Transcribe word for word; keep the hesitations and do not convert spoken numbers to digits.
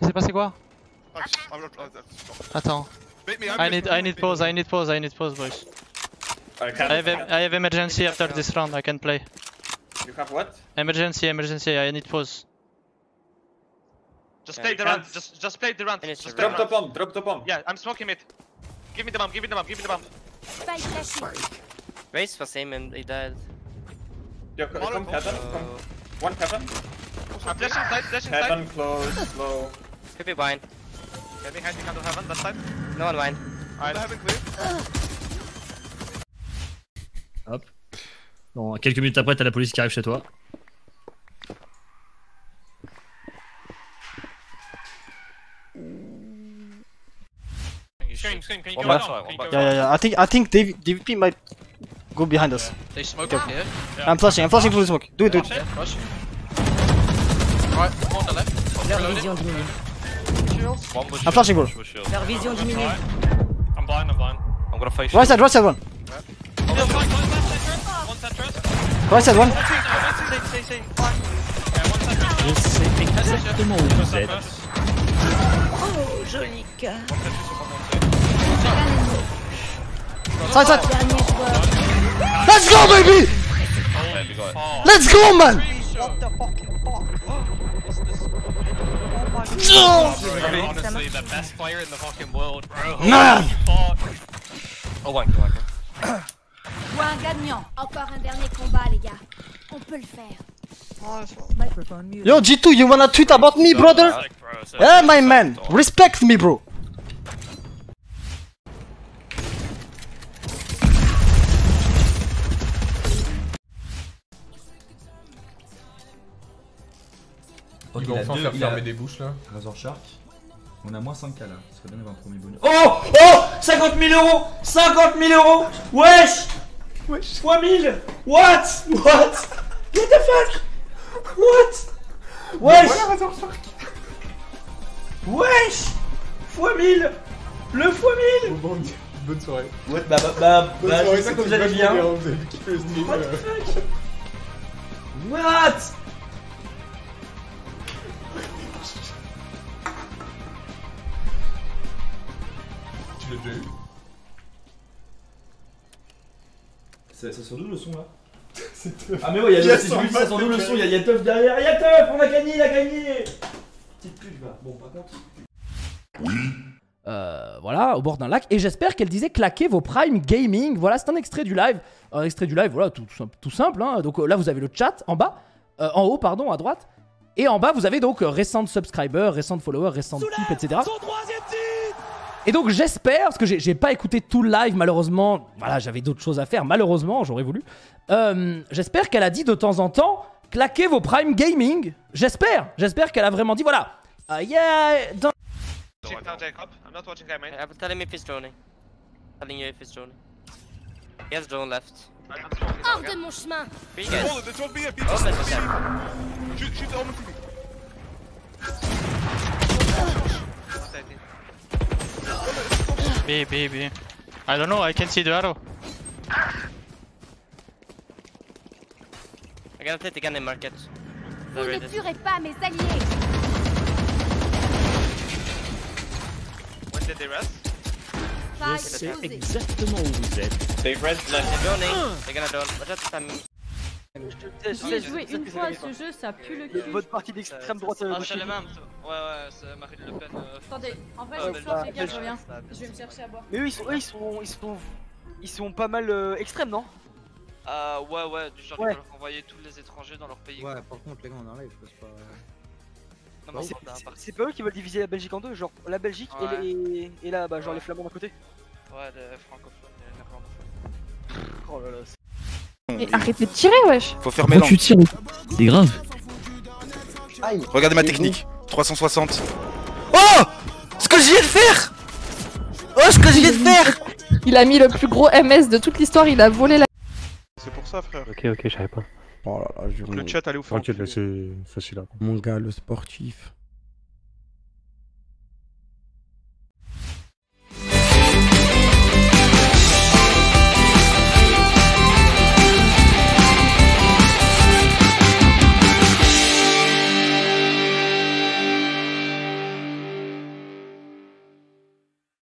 Il s'est passé quoi? Attends. I need, I need pause, I need pause, I need pause, boys. I have, I have emergency after this round, I can play. You have what? Emergency, emergency, I need pause. Just play the round, just just play the round. Drop the bomb, drop the bomb. Yeah, I'm smoking it. Give me the bomb, give me the bomb, give me the bomb. Race was him and he died. Yo, come heaven, come. One heaven. I'm flashing side, flashing side. Heaven close, low. Could be blind. Can we hide the counter heaven that side? No one blind. Alright, heaven clear. Hop. Bon, quelques minutes après, t'as la police qui arrive chez toi. One back. Yeah, yeah, yeah. I think I think D V P might go behind us. They smoke up here. I'm flashing. I'm flashing through the smoke. Do it, do it. Right, on the left. I'm flashing, bro. Their vision diminued. I'm blind. I'm blind. I'm gonna face. Right side. Right side one. Right side one. Oh, joli gars. Side, side. Let's go, baby. Let's go, man. What the fuck? What's this? Oh my god. Oh, honestly, the best player in the fucking world, bro. Man. Oh my god. Ou un gagnant. Encore un dernier combat, les gars. On peut le faire. Yo, G two, you wanna tweet about me, brother? Yeah, my man. Respect me, bro. Il va enfin faire fermer des bouches là. Razor Shark. On a moins cinq K là. Ça serait bien d'avoir un premier bonus. Oh oh, cinquante mille euros, cinquante mille euros. Wesh. Wesh. trois mille. What? What? What the fuck? What? Wesh. Voilà Razor Shark. Wesh. Fois mille. Le fois mille. Bon, bonne soirée. What? Bah bah bah. Bonne bah, soirée, ça vous allez bien. Vous avez kiffé le stream. What the fuck? What? Ça, ça sort d'où le son là? Ah mais ouais, y'a ça sort d'où le son, y'a Teuf derrière, y'a Teuf, on a gagné, il a gagné. Petite pute va, bon par contre. Oui. Euh, voilà, au bord d'un lac, et j'espère qu'elle disait claquer vos Prime Gaming. Voilà, c'est un extrait du live, un extrait du live, voilà, tout, tout simple. Tout simple hein. Donc euh, là vous avez le chat en bas, euh, en haut pardon, à droite, et en bas vous avez donc euh, récentes subscribers, récentes followers, récentes clips, et cetera. Et donc j'espère, parce que j'ai pas écouté tout le live malheureusement, voilà j'avais d'autres choses à faire, malheureusement j'aurais voulu, euh, j'espère qu'elle a dit de temps en temps, claquez vos Prime Gaming, j'espère, j'espère qu'elle a vraiment dit voilà, uh, yeah, don't... Hors de mon chemin. B, B, B. I don't know, I can see the arrow. I gotta take the gun in market. Vous ne tuerez pas mes alliés. When did they rest? Je sais exactement où vous êtes. They rest like they're gonna down. Watch out for me. J'ai joué une fois à ce jeu, ça pue le cul. Votre partie d'extrême droite à la gauche. Ouais, ouais, c'est Marine Le Pen. Attendez, en vrai, je sors, les gars, je reviens. Je vais me chercher à boire. Mais eux, ils sont, ils sont, ils sont, ils sont pas mal extrêmes, non? Ah ouais, ouais, du genre ils vont leur envoyer tous les étrangers dans leur pays. Ouais, par contre, les gars, on enlève, je pense pas. Non mais c'est pas eux qui veulent diviser la Belgique en deux, genre la Belgique et là, bah genre les Flamands d'un côté. Ouais, les francophones et les néerlandophones. Oh là là. Mais arrête de tirer, wesh! Faut fermer l'angle. Tu tires. C'est grave. Aïe. Regardez ma technique. trois cent soixante. Oh! Ce que j'y ai de faire! Oh, ce que j'y ai de faire! Il a mis le plus gros M S de toute l'histoire, il a volé la. C'est pour ça, frère. Ok, ok, je savais pas. Oh là là, je... Le chat allait où faire? T'inquiète, c'est facile là. Mon gars, le sportif.